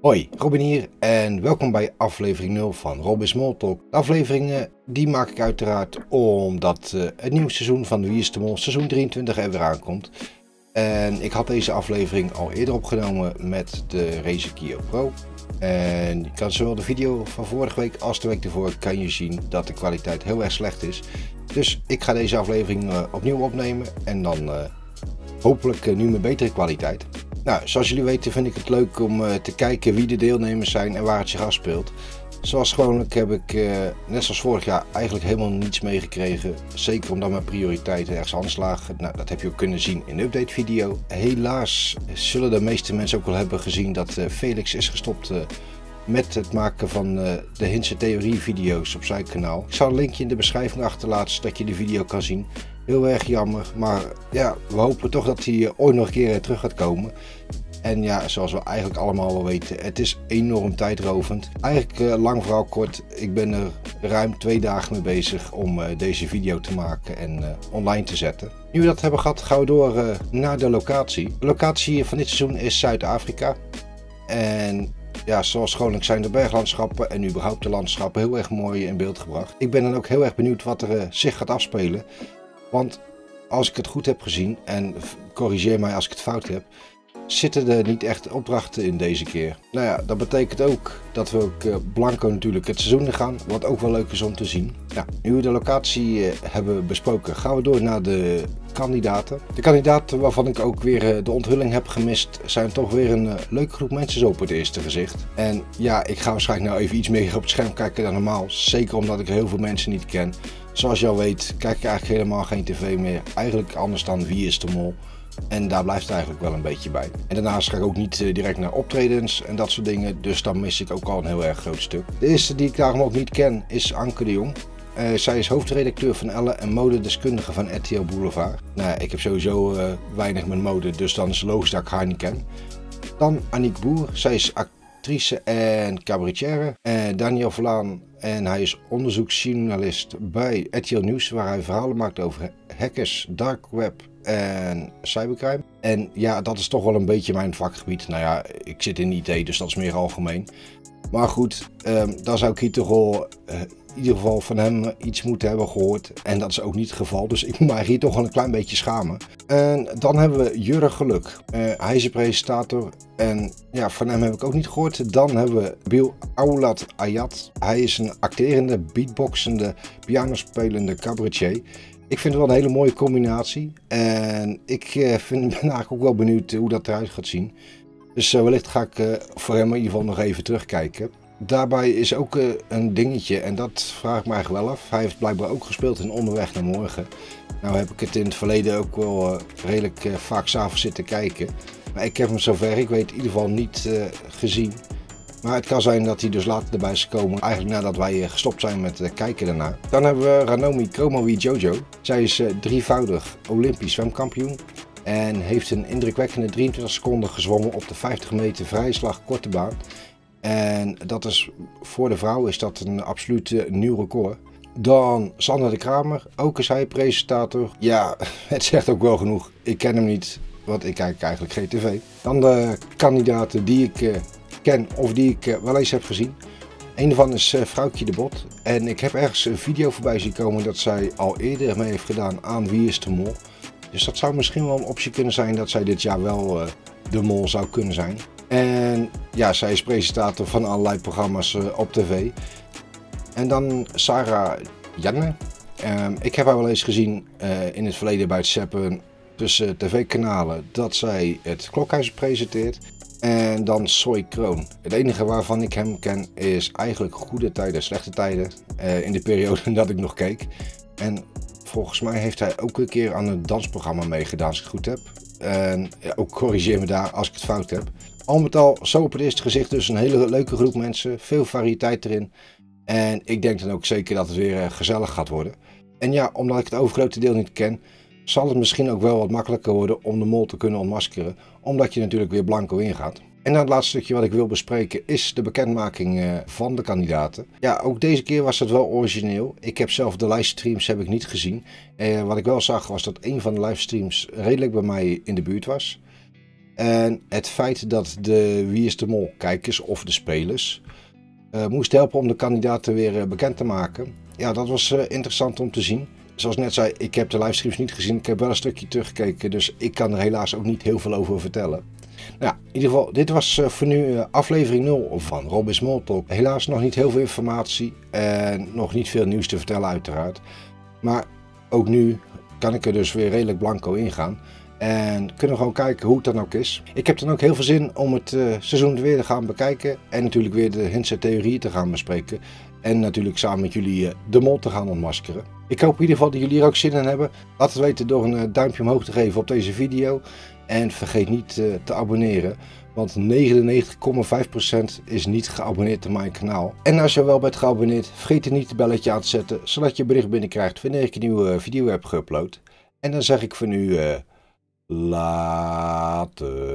Hoi, Robin hier en welkom bij aflevering 0 van Robin's Moltalk. De afleveringen die maak ik uiteraard omdat het nieuwe seizoen van Wie is de Mol seizoen 23 er weer aankomt. En ik had deze aflevering al eerder opgenomen met de Razer Kiyo Pro. En je kan zowel de video van vorige week als de week ervoor kan je zien dat de kwaliteit heel erg slecht is. Dus ik ga deze aflevering opnieuw opnemen en dan hopelijk nu met betere kwaliteit. Nou, zoals jullie weten vind ik het leuk om te kijken wie de deelnemers zijn en waar het zich afspeelt. Zoals gewoonlijk heb ik net zoals vorig jaar eigenlijk helemaal niets meegekregen. Zeker omdat mijn prioriteiten ergens anders lagen. Nou, dat heb je ook kunnen zien in de update video. Helaas zullen de meeste mensen ook wel hebben gezien dat Felix is gestopt met het maken van de Hintse Theorie video's op zijn kanaal. Ik zal een linkje in de beschrijving achterlaten zodat je de video kan zien. Heel erg jammer, maar ja, we hopen toch dat hij ooit nog een keer terug gaat komen. En ja, zoals we eigenlijk allemaal wel weten, het is enorm tijdrovend. Eigenlijk lang verhaal kort, ik ben er ruim 2 dagen mee bezig om deze video te maken en online te zetten. Nu we dat hebben gehad, gaan we door naar de locatie. De locatie van dit seizoen is Zuid-Afrika. En ja, zoals gewoonlijk zijn de berglandschappen en überhaupt de landschappen heel erg mooi in beeld gebracht. Ik ben dan ook heel erg benieuwd wat er zich gaat afspelen. Want als ik het goed heb gezien, en corrigeer mij als ik het fout heb, zitten er niet echt opdrachten in deze keer. Nou ja, dat betekent ook dat we ook blanco natuurlijk het seizoen in gaan, wat ook wel leuk is om te zien. Nou, nu we de locatie hebben besproken, gaan we door naar de kandidaten. De kandidaten waarvan ik ook weer de onthulling heb gemist, zijn toch weer een leuke groep mensen zo op het eerste gezicht. En ja, ik ga waarschijnlijk nou even iets meer op het scherm kijken dan normaal, zeker omdat ik heel veel mensen niet ken. Zoals je al weet, kijk ik eigenlijk helemaal geen tv meer, eigenlijk anders dan Wie is de Mol. En daar blijft het eigenlijk wel een beetje bij. En daarnaast ga ik ook niet direct naar optredens en dat soort dingen, dus dan mis ik ook al een heel erg groot stuk. De eerste die ik daarom ook niet ken is Anke de Jong. Zij is hoofdredacteur van Elle en modedeskundige van RTL Boulevard. Nou, ik heb sowieso weinig met mode, dus dan is het logisch dat ik haar niet ken. Dan Aniek Boer, zij is actrice en cabaretière. Daniel Vlaan en hij is onderzoeksjournalist bij RTL Nieuws, waar hij verhalen maakt over hackers, dark web en cybercrime. En ja, dat is toch wel een beetje mijn vakgebied. Nou ja, ik zit in IT, dus dat is meer algemeen. Maar goed, daar zou ik hier toch wel in ieder geval van hem iets moeten hebben gehoord. En dat is ook niet het geval, dus ik moet me hier toch wel een klein beetje schamen. En dan hebben we Jurre Geluk. Hij is een presentator en ja, van hem heb ik ook niet gehoord. Dan hebben we Biel Aoulat Ayad. Hij is een acterende, beatboxende, pianospelende cabaretier. Ik vind het wel een hele mooie combinatie en ik ben eigenlijk ook wel benieuwd hoe dat eruit gaat zien. Dus wellicht ga ik voor hem in ieder geval nog even terugkijken. Daarbij is ook een dingetje en dat vraag ik me eigenlijk wel af. Hij heeft blijkbaar ook gespeeld in Onderweg naar Morgen. Nou heb ik het in het verleden ook wel redelijk vaak 's avonds zitten kijken. Maar ik heb hem zover ik weet in ieder geval niet gezien. Maar het kan zijn dat hij dus later erbij is gekomen, eigenlijk nadat wij gestopt zijn met kijken daarna. Dan hebben we Ranomi Kromowidjojo. Zij is drievoudig Olympisch zwemkampioen en heeft een indrukwekkende 23 seconden gezwommen op de 50 meter vrije slag korte baan. En dat is voor de vrouw is dat een absoluut nieuw record. Dan Sander de Kramer, ook is hij presentator. Ja, het zegt ook wel genoeg. Ik ken hem niet, want ik kijk eigenlijk geen tv. Dan de kandidaten die ik ken of die ik wel eens heb gezien. Een daarvan is Frauke de Bot. En ik heb ergens een video voorbij zien komen dat zij al eerder mee heeft gedaan aan Wie is de Mol. Dus dat zou misschien wel een optie kunnen zijn dat zij dit jaar wel de mol zou kunnen zijn. En ja, zij is presentator van allerlei programma's op tv. En dan Sarah Janne. Ik heb haar wel eens gezien in het verleden bij het zappen tussen tv-kanalen dat zij het Klokhuis presenteert. En dan Soy Kroon. Het enige waarvan ik hem ken is eigenlijk Goede Tijden, Slechte Tijden. In de periode dat ik nog keek. En volgens mij heeft hij ook een keer aan een dansprogramma meegedaan als ik het goed heb. En ja, ook corrigeer me daar als ik het fout heb. Al met al, zo op het eerste gezicht dus een hele leuke groep mensen. Veel variëteit erin. En ik denk dan ook zeker dat het weer gezellig gaat worden. En ja, omdat ik het overgrote deel niet ken, zal het misschien ook wel wat makkelijker worden om de mol te kunnen ontmaskeren, omdat je natuurlijk weer blanco ingaat. En dan het laatste stukje wat ik wil bespreken is de bekendmaking van de kandidaten. Ja, ook deze keer was het wel origineel. Ik heb zelf de livestreams heb ik niet gezien. Wat ik wel zag was dat een van de livestreams redelijk bij mij in de buurt was. En het feit dat de Wie is de Mol kijkers of de spelers moest helpen om de kandidaten weer bekend te maken. Ja, dat was interessant om te zien. Zoals ik net zei, ik heb de livestreams niet gezien. Ik heb wel een stukje teruggekeken, dus ik kan er helaas ook niet heel veel over vertellen. Nou, in ieder geval, dit was voor nu aflevering 0 van Robin's Moltalk. Helaas nog niet heel veel informatie en nog niet veel nieuws te vertellen uiteraard. Maar ook nu kan ik er dus weer redelijk blanco in gaan. En kunnen gewoon kijken hoe het dan ook is. Ik heb dan ook heel veel zin om het seizoen weer te gaan bekijken. En natuurlijk weer de Hintse Theorie te gaan bespreken. En natuurlijk samen met jullie de mol te gaan ontmaskeren. Ik hoop in ieder geval dat jullie er ook zin in hebben. Laat het weten door een duimpje omhoog te geven op deze video. En vergeet niet te abonneren. Want 99,5% is niet geabonneerd op mijn kanaal. En als je wel bent geabonneerd, vergeet er niet het belletje aan te zetten. Zodat je bericht binnenkrijgt wanneer ik een nieuwe video heb geüpload. En dan zeg ik voor nu... Later.